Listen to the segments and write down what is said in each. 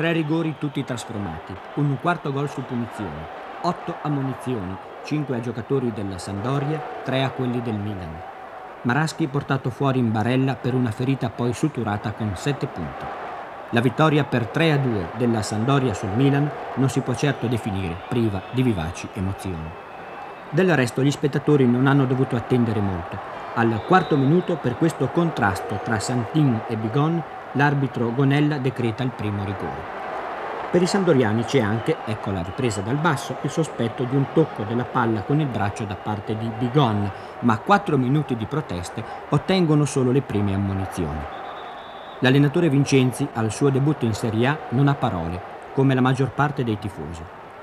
3 rigori tutti trasformati, un quarto gol su punizione, 8 ammonizioni, 5 a giocatori della Sampdoria, 3 a quelli del Milan. Maraschi portato fuori in barella per una ferita poi suturata con 7 punti. La vittoria per 3-2 della Sampdoria sul Milan non si può certo definire priva di vivaci emozioni. Del resto gli spettatori non hanno dovuto attendere molto. Al quarto minuto, per questo contrasto tra Santin e Bigon, l'arbitro Gonella decreta il primo rigore. Per i sampdoriani c'è anche, ecco la ripresa dal basso, il sospetto di un tocco della palla con il braccio da parte di Bigon, ma 4 minuti di proteste ottengono solo le prime ammonizioni. L'allenatore Vincenzi, al suo debutto in Serie A, non ha parole, come la maggior parte dei tifosi.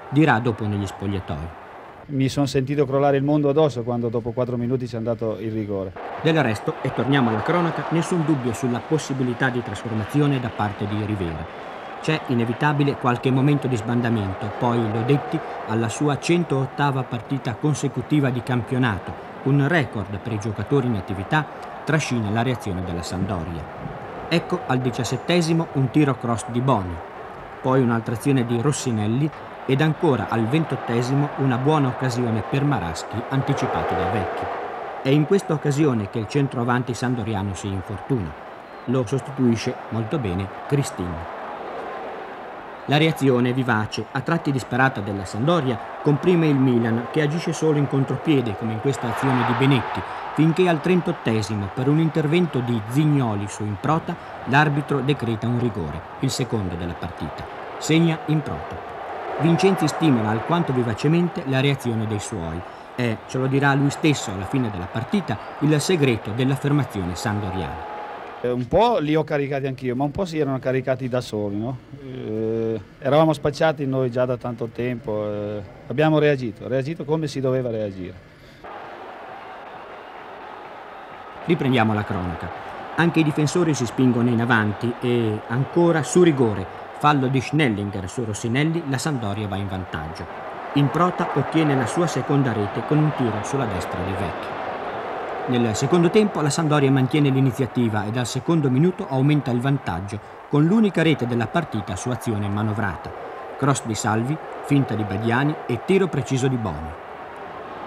Dirà dopo negli spogliatoi. Mi sono sentito crollare il mondo addosso quando dopo 4 minuti ci è andato il rigore. Del resto, e torniamo alla cronaca, nessun dubbio sulla possibilità di trasformazione da parte di Rivera. C'è inevitabile qualche momento di sbandamento, poi Lodetti alla sua 108ª partita consecutiva di campionato, un record per i giocatori in attività, trascina la reazione della Sampdoria. Ecco al 17° un tiro cross di Boni, poi un'altra azione di Rossinelli, ed ancora al 28° una buona occasione per Maraschi anticipato da Vecchio. È in questa occasione che il centroavanti sampdoriano si infortuna. Lo sostituisce molto bene Cristina. La reazione vivace, a tratti disperata della Sampdoria, comprime il Milan, che agisce solo in contropiede, come in questa azione di Benetti, finché al 38° per un intervento di Zignoli su Improta l'arbitro decreta un rigore, il secondo della partita. Segna Improta. Vincenzi stimola alquanto vivacemente la reazione dei suoi. È, ce lo dirà lui stesso alla fine della partita, il segreto dell'affermazione sampdoriana. Un po' li ho caricati anch'io, ma un po' si erano caricati da soli, no? Eravamo spacciati noi già da tanto tempo, abbiamo reagito come si doveva reagire. Riprendiamo la cronaca. Anche i difensori si spingono in avanti e ancora su rigore. Fallo di Schnellinger su Rossinelli, la Sampdoria va in vantaggio. Improta ottiene la sua seconda rete con un tiro sulla destra di Vecchio. Nel secondo tempo la Sampdoria mantiene l'iniziativa e dal secondo minuto aumenta il vantaggio con l'unica rete della partita su azione manovrata. Cross di Salvi, finta di Badiani e tiro preciso di Bono.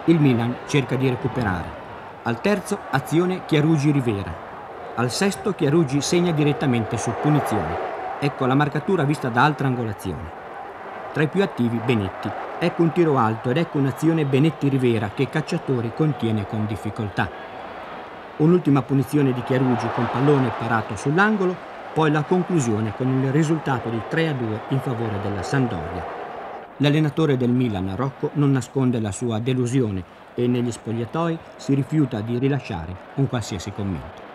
Il Milan cerca di recuperare. Al terzo azione Chiarugi-Rivera. Al sesto Chiarugi segna direttamente su punizione. Ecco la marcatura vista da altra angolazione. Tra i più attivi Benetti. Ecco un tiro alto ed ecco un'azione Benetti-Rivera che Cacciatori contiene con difficoltà. Un'ultima punizione di Chiarugi con pallone parato sull'angolo, poi la conclusione con il risultato di 3-2 in favore della Sampdoria. L'allenatore del Milan, Rocco, non nasconde la sua delusione e negli spogliatoi si rifiuta di rilasciare un qualsiasi commento.